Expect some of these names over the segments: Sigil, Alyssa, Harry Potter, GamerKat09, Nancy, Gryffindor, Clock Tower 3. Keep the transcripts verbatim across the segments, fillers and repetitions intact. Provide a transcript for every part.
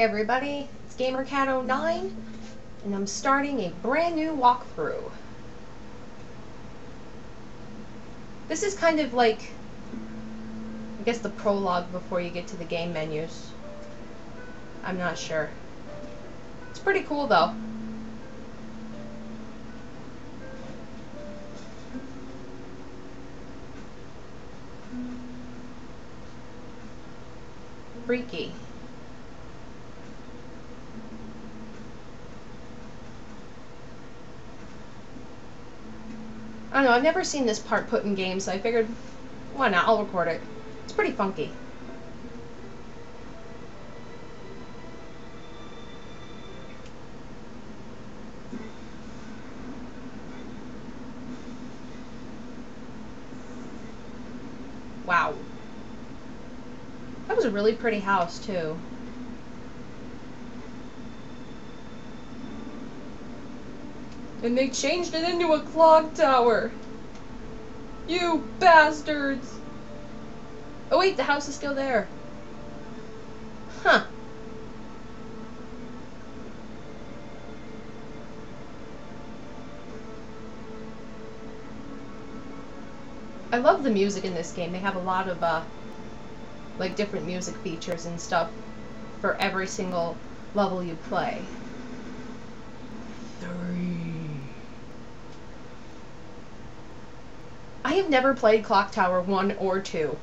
Hey everybody, it's Gamer Cat oh nine, and I'm starting a brand new walkthrough. This is kind of like, I guess, the prologue before you get to the game menus. I'm not sure. It's pretty cool though. Freaky. I don't know, I've never seen this part put in game, so I figured, why not, I'll record it. It's pretty funky. Wow. That was a really pretty house, too. And they changed it into a clock tower. You bastards! Oh wait, the house is still there. Huh. I love the music in this game. They have a lot of, uh, like, different music features and stuff for every single level you play. I have never played Clock Tower one or two.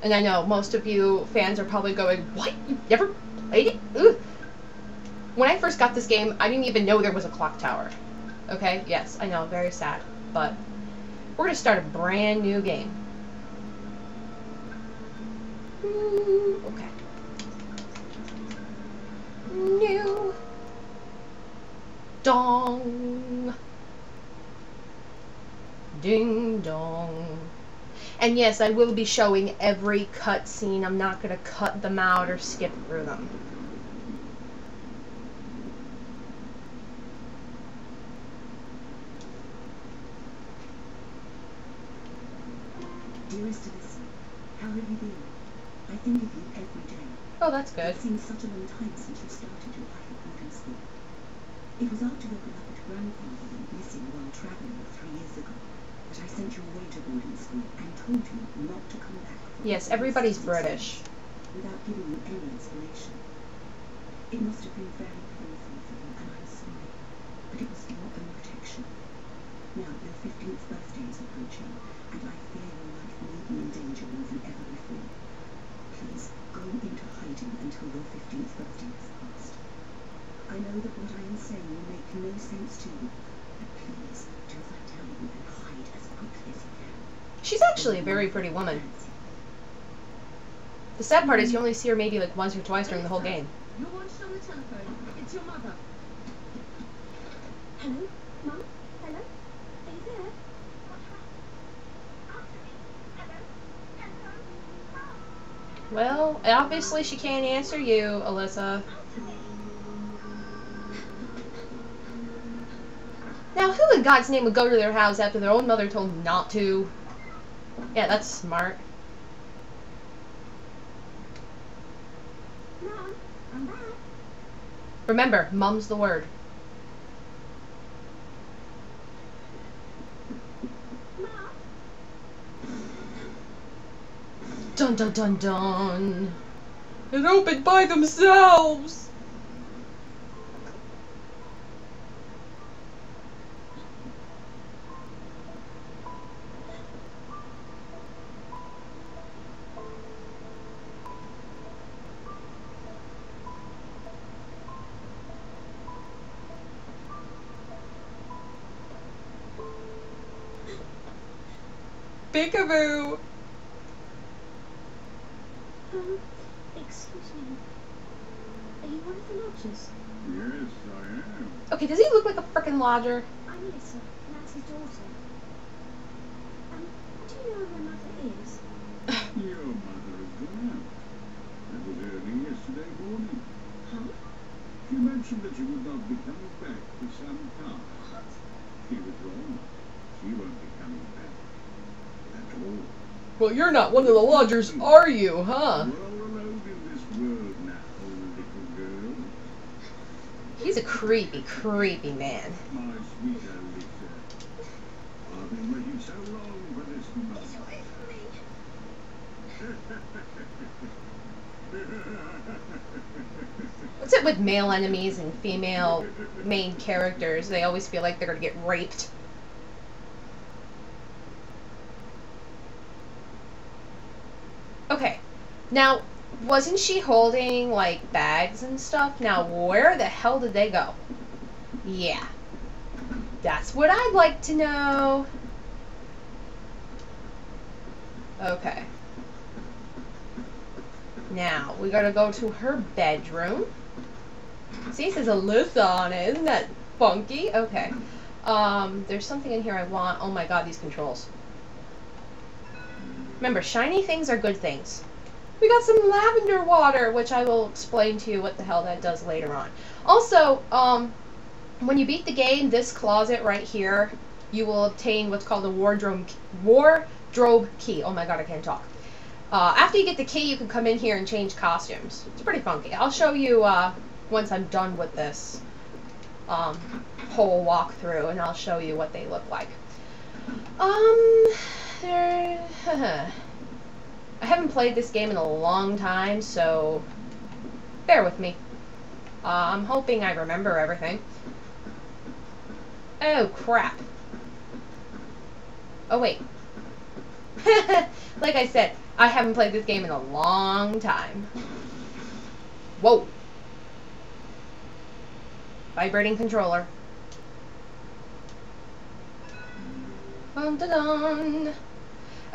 And I know most of you fans are probably going, what? You never played it? Ooh. When I first got this game, I didn't even know there was a clock tower. Okay, yes, I know, very sad. But we're going to start a brand new game. Ooh, okay. New. Dong. Ding dong. And yes, I will be showing every cutscene. I'm not going to cut them out or skip through them. Dearest Alyssa, how have you been? I think of you every day. Oh, that's good. It seems such a long time since you started your life at boarding school. It was after your beloved grandfather went missing while traveling three years ago. I sent you away to boarding school and told you not to come back. Yes, everybody's British. Without giving you any explanation. It must have been very painful for you, and I'm sorry. But it was for your own protection. Now, your fifteenth birthday is approaching, and I fear your life may be in danger more than ever before. Please, go into hiding until your fifteenth birthday has passed. I know that what I am saying will make no sense to you, but please, do as I tell you and hide as quickly as you can. She's actually a very pretty woman. The sad part is you only see her maybe like once or twice during the whole game. You're watched on the telephone. It's your mother. Hello? Mum? Hello? Are you there? Well, obviously she can't answer you, Alyssa. Now, who in God's name would go to their house after their own mother told them not to? Yeah, that's smart. Mom, I'm back. Remember, mum's the word. Mom. Dun dun dun dun. It opened by themselves. Peekaboo! Um, excuse me. Are you one of the lodgers? Yes, I am. Okay, does he look like a frickin' lodger? I'm Alyssa, Nancy's daughter. Um, do you know where my mother is? Your mother is gone. That was early yesterday morning. Huh? She mentioned that she would not be coming back for some time. What? She was wrong. She won't be coming back. Well, you're not one of the lodgers, are you, huh? We're all alone in this a creepy, creepy man. What's it with male enemies and female main characters? They always feel like they're gonna get raped. Okay, now, wasn't she holding, like, bags and stuff? Now, where the hell did they go? Yeah. That's what I'd like to know. Okay. Now, we gotta go to her bedroom. See, it says Alyssa on it. Isn't that funky? Okay. Um, there's something in here I want. Oh my god, these controls. Remember, shiny things are good things. We got some lavender water, which I will explain to you what the hell that does later on. Also, um, when you beat the game, this closet right here, you will obtain what's called a wardrobe wardrobe key. Oh my god, I can't talk. Uh, after you get the key, you can come in here and change costumes. It's pretty funky. I'll show you uh, once I'm done with this um, whole walkthrough, and I'll show you what they look like. Um, there. I haven't played this game in a long time, so bear with me. Uh, I'm hoping I remember everything. Oh, crap. Oh, wait. Like I said, I haven't played this game in a long time. Whoa. Vibrating controller. Dun, dun, dun.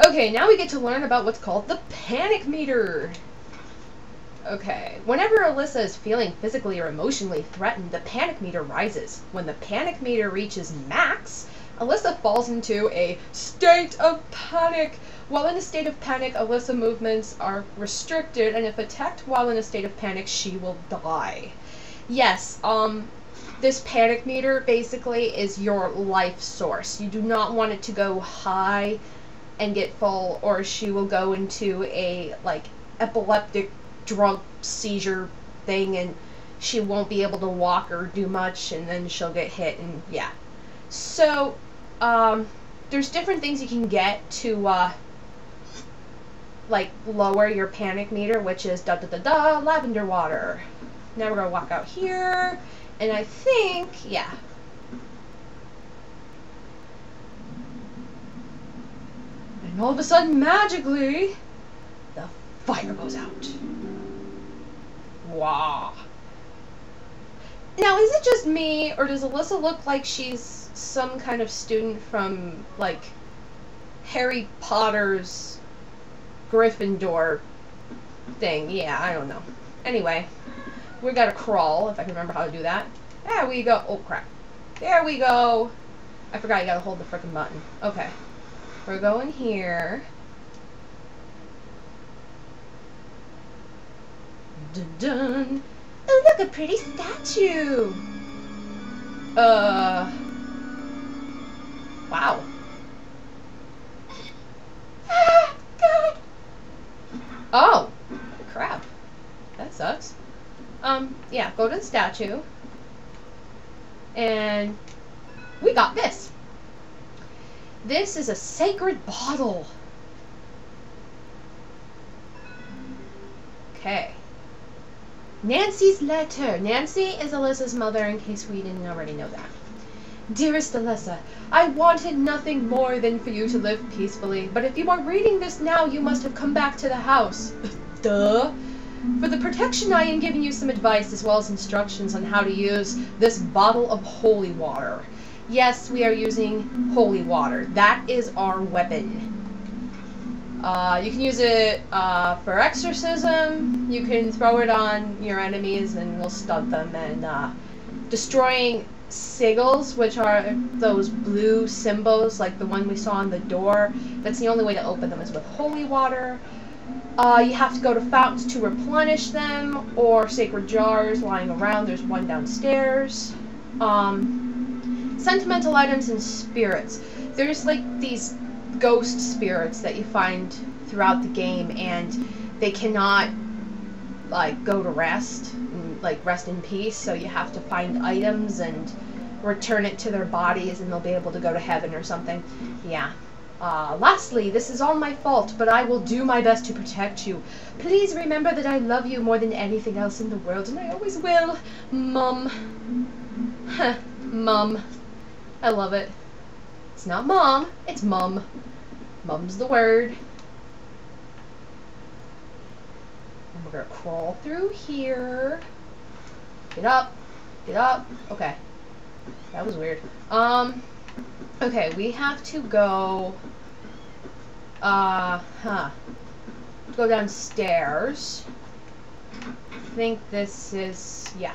Okay, now we get to learn about what's called the panic meter. Okay, whenever Alyssa is feeling physically or emotionally threatened, the panic meter rises. When the panic meter reaches max, Alyssa falls into a state of panic. While in a state of panic, Alyssa's movements are restricted, and if attacked while in a state of panic, she will die. Yes, um... this panic meter basically is your life source. You do not want it to go high and get full, or she will go into a like epileptic drunk seizure thing, and she won't be able to walk or do much, and then she'll get hit, and yeah. So um, there's different things you can get to uh, like lower your panic meter, which is da da da da lavender water. Now we're gonna walk out here, and I think yeah. And all of a sudden, magically, the fire goes out. Wow. Now, is it just me, or does Alyssa look like she's some kind of student from, like, Harry Potter's Gryffindor thing? Yeah, I don't know. Anyway, we gotta crawl, if I can remember how to do that. There we go. Oh, crap. There we go. I forgot you gotta hold the frickin' button. Okay. We're going here. Dun dun. Oh, look, a pretty statue. Uh. Wow. Ah, God. Oh, crap. That sucks. Um, yeah, go to the statue. And we got this. This is a sacred bottle. Okay. Nancy's letter. Nancy is Alyssa's mother, in case we didn't already know that. Dearest Alyssa, I wanted nothing more than for you to live peacefully, but if you are reading this now, you must have come back to the house. Duh. For the protection, I am giving you some advice as well as instructions on how to use this bottle of holy water. Yes, we are using holy water. That is our weapon. Uh, you can use it uh, for exorcism. You can throw it on your enemies and we'll stun them. And uh, destroying sigils, which are those blue symbols, like the one we saw on the door. That's the only way to open them is with holy water. Uh, you have to go to fountains to replenish them, or sacred jars lying around. There's one downstairs. Um... Sentimental items and spirits. There's like these ghost spirits that you find throughout the game, and they cannot like go to rest. And like rest in peace, so you have to find items and return it to their bodies and they'll be able to go to heaven or something. Yeah. Uh, lastly, this is all my fault, but I will do my best to protect you. Please remember that I love you more than anything else in the world, and I always will. Mum. Huh. Mum. I love it. It's not mom, it's mum. Mum's the word. And we're gonna crawl through here. Get up. Get up. Okay. That was weird. Um... Okay, we have to go, uh, huh, go downstairs. I think this is, yeah,